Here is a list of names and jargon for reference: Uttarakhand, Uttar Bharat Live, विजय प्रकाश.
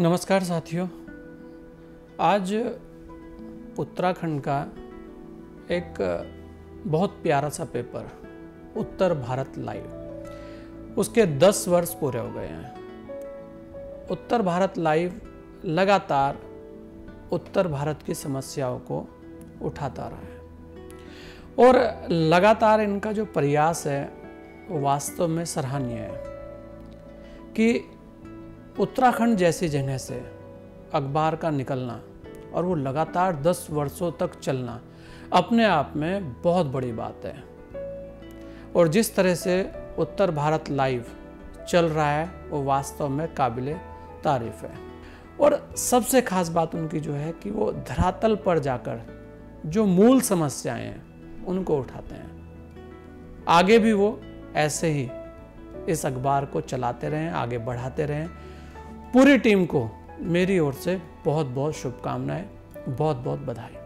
नमस्कार साथियों, आज उत्तराखंड का एक बहुत प्यारा सा पेपर उत्तर भारत लाइव, उसके 10 वर्ष पूरे हो गए हैं। उत्तर भारत लाइव लगातार उत्तर भारत की समस्याओं को उठाता रहा है और लगातार इनका जो प्रयास है वो वास्तव में सराहनीय है कि उत्तराखंड जैसी जगह से अखबार का निकलना और वो लगातार 10 वर्षों तक चलना अपने आप में बहुत बड़ी बात है। और जिस तरह से उत्तर भारत लाइव चल रहा है वो वास्तव में काबिले तारीफ है। और सबसे खास बात उनकी जो है कि वो धरातल पर जाकर जो मूल समस्याएं हैं उनको उठाते हैं। आगे भी वो ऐसे ही इस अखबार को चलाते रहें, आगे बढ़ाते रहें। पूरी टीम को मेरी ओर से बहुत बहुत शुभकामनाएं, बहुत बहुत बधाई।